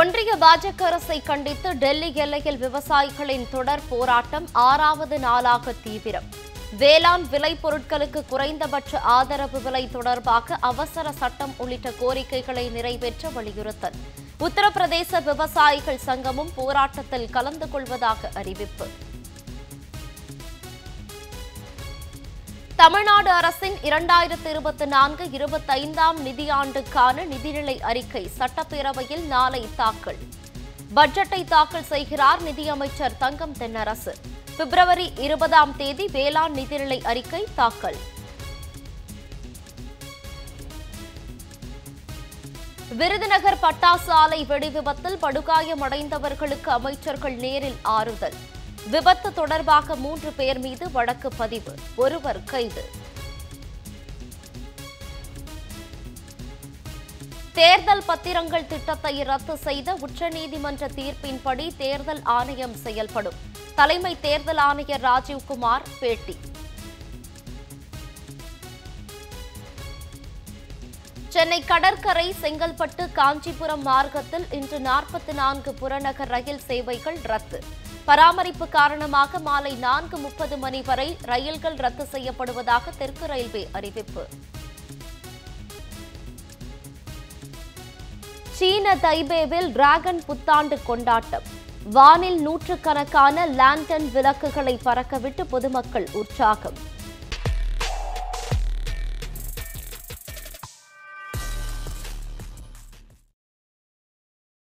ஒன்றிய பாஜக அரசை கண்டித்து டெல்லி எல்லையில் விவசாயிகளின் தொடர் போராட்டம் ஆறாவது நாளாக தீவிரம். வேளாண் விலை பொருட்களுக்கு குறைந்தபட்ச ஆதரவு விலை தொடர்பாக அவசர சட்டம் உள்ளிட்ட கோரிக்கைகளை நிறைவேற்ற வலியுறுத்தல். உத்தரப்பிரதேச விவசாயிகள் சங்கமும் போராட்டத்தில் கலந்து கொள்வதாக அறிவிப்பு. தமிழ்நாடு அரசின் 2024-25 நிதியாண்டுக்கான நிதிநிலை அறிக்கை சட்டப்பேரவையில் நாளை தாக்கல். பட்ஜெட்டை தாக்கல் செய்கிறார் நிதியமைச்சர் தங்கம் தென்னரசு. பிப்ரவரி 20 தேதி வேளாண் நிதிநிலை அறிக்கை தாக்கல். விருதுநகர் பட்டாசு ஆலை வெடிவிபத்தில் படுகாயமடைந்தவர்களுக்கு அமைச்சர்கள் நேரில் ஆறுதல். விபத்து தொடர்பாக 3 பேர் மீது வழக்கு பதிவு, 1 கைது. தேர்தல் பத்திரங்கள் திட்டத்தை ரத்து செய்த உச்சநீதிமன்ற தீர்ப்பின்படி தேர்தல் ஆணையம் செயல்படும். தலைமை தேர்தல் ஆணையர் ராஜீவ்குமார் பேட்டி. சென்னை கடற்கரை செங்கல்பட்டு காஞ்சிபுரம் மார்க்கத்தில் இன்று 44 புறநகர் ரயில் சேவைகள் ரத்து. பராமரிப்பு காரணமாக மாலை 4:30 மணி வரை ரயில்கள் ரத்து செய்யப்படுவதாக தெற்கு ரயில்வே அறிவிப்பு. சீன தைபேவில் டிராகன் புத்தாண்டு கொண்டாட்டம். வானில் 100கணக்கான லேண்டன் விளக்குகளை பறக்கவிட்டு பொதுமக்கள் உற்சாகம்.